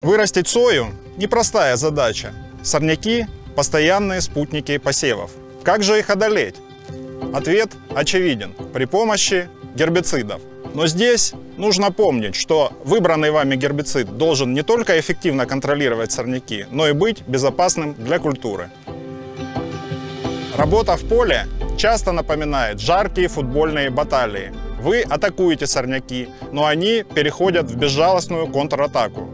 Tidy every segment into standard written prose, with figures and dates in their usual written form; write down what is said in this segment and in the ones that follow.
Вырастить сою – непростая задача. Сорняки – постоянные спутники посевов. Как же их одолеть? Ответ очевиден – при помощи гербицидов. Но здесь нужно помнить, что выбранный вами гербицид должен не только эффективно контролировать сорняки, но и быть безопасным для культуры. Работа в поле часто напоминает жаркие футбольные баталии. Вы атакуете сорняки, но они переходят в безжалостную контратаку.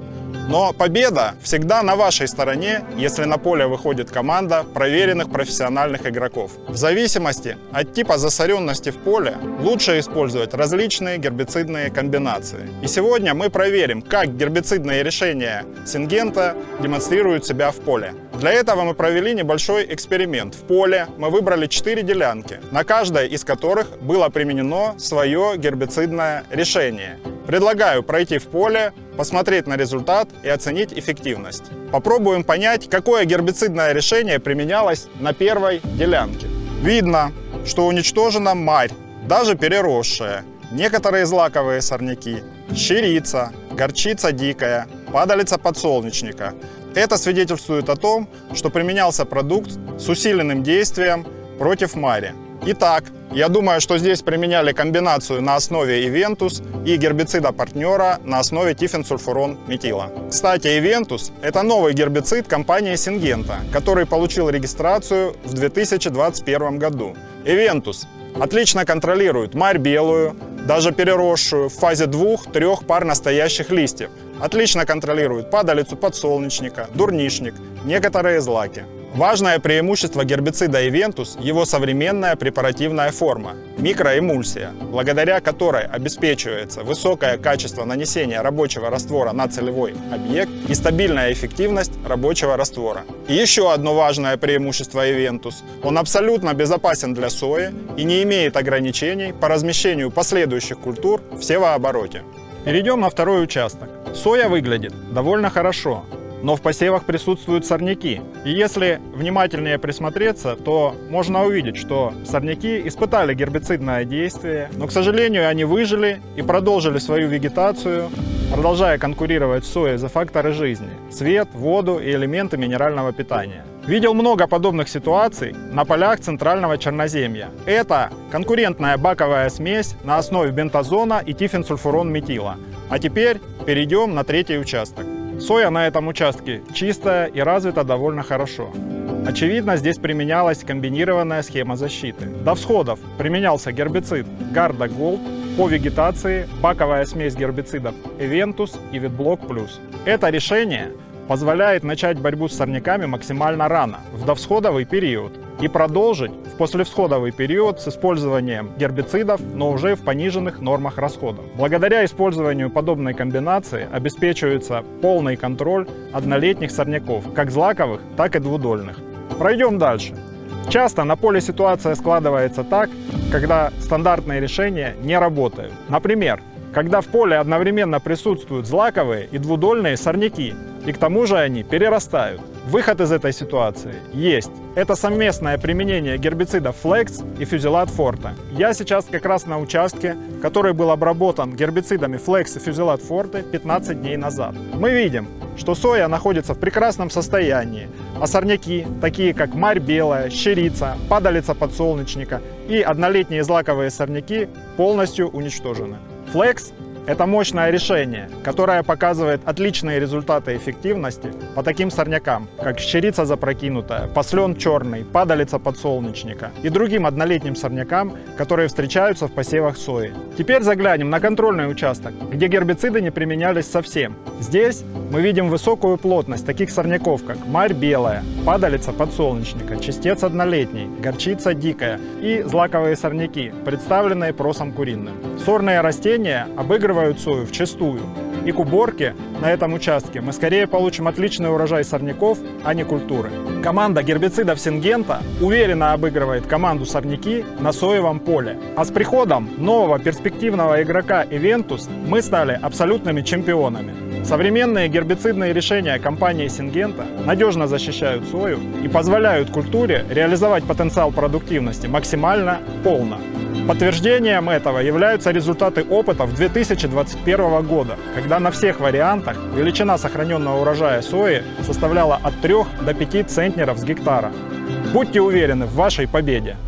Но победа всегда на вашей стороне, если на поле выходит команда проверенных профессиональных игроков. В зависимости от типа засоренности в поле лучше использовать различные гербицидные комбинации. И сегодня мы проверим, как гербицидные решения Сингента демонстрируют себя в поле. Для этого мы провели небольшой эксперимент. В поле мы выбрали 4 делянки, на каждой из которых было применено свое гербицидное решение. Предлагаю пройти в поле, посмотреть на результат и оценить эффективность. Попробуем понять, какое гербицидное решение применялось на первой делянке. Видно, что уничтожена марь, даже переросшая, некоторые злаковые сорняки, щирица, горчица дикая, падалица подсолнечника. Это свидетельствует о том, что применялся продукт с усиленным действием против мари. Итак, я думаю, что здесь применяли комбинацию на основе Ивентус и гербицида партнера на основе тифенсульфурон метила. Кстати, Ивентус – это новый гербицид компании Сингента, который получил регистрацию в 2021 году. Ивентус отлично контролирует марь белую, даже переросшую, в фазе 2-3 пар настоящих листьев. Отлично контролирует падалицу подсолнечника, дурнишник, некоторые злаки. Важное преимущество гербицида Ивентус – его современная препаративная форма – микроэмульсия, благодаря которой обеспечивается высокое качество нанесения рабочего раствора на целевой объект и стабильная эффективность рабочего раствора. И еще одно важное преимущество Ивентус – он абсолютно безопасен для сои и не имеет ограничений по размещению последующих культур в севообороте. Перейдем на второй участок. Соя выглядит довольно хорошо, но в посевах присутствуют сорняки. И если внимательнее присмотреться, то можно увидеть, что сорняки испытали гербицидное действие, но, к сожалению, они выжили и продолжили свою вегетацию, продолжая конкурировать с соей за факторы жизни – свет, воду и элементы минерального питания. Видел много подобных ситуаций на полях центрального Черноземья. Это конкурентная баковая смесь на основе бентазона и тифенсульфурон метила. А теперь перейдем на третий участок. Соя на этом участке чистая и развита довольно хорошо. Очевидно, здесь применялась комбинированная схема защиты. До всходов применялся гербицид Гарда Голд, по вегетации баковая смесь гербицидов Ивентус и Видблок Плюс. Это решение позволяет начать борьбу с сорняками максимально рано, в довсходовый период, и продолжить в послевсходовый период с использованием гербицидов, но уже в пониженных нормах расходов. Благодаря использованию подобной комбинации обеспечивается полный контроль однолетних сорняков, как злаковых, так и двудольных. Пройдем дальше. Часто на поле ситуация складывается так, когда стандартные решения не работают. Например, когда в поле одновременно присутствуют злаковые и двудольные сорняки, и к тому же они перерастают. Выход из этой ситуации есть. Это совместное применение гербицидов Flex и Фюзилад Форте. Я сейчас как раз на участке, который был обработан гербицидами Flex и Фюзилад Форте 15 дней назад. Мы видим, что соя находится в прекрасном состоянии, а сорняки, такие как марь белая, щирица, падалица подсолнечника и однолетние злаковые сорняки, полностью уничтожены. Flex – это мощное решение, которое показывает отличные результаты эффективности по таким сорнякам, как щирица запрокинутая, послен черный, падалица подсолнечника и другим однолетним сорнякам, которые встречаются в посевах сои. Теперь заглянем на контрольный участок, где гербициды не применялись совсем. Здесь мы видим высокую плотность таких сорняков, как марь белая, падалица подсолнечника, чистец однолетний, горчица дикая и злаковые сорняки, представленные просом куриным. Сорные растения обыгрывают сою вчистую, и к уборке на этом участке мы скорее получим отличный урожай сорняков, а не культуры. Команда гербицидов Сингента уверенно обыгрывает команду сорняки на соевом поле. А с приходом нового перспективного игрока Ивентус мы стали абсолютными чемпионами. Современные гербицидные решения компании Сингента надежно защищают сою и позволяют культуре реализовать потенциал продуктивности максимально полно. Подтверждением этого являются результаты опытов 2021 года, когда на всех вариантах величина сохраненного урожая сои составляла от 3 до 5 центнеров с гектара. Будьте уверены в вашей победе!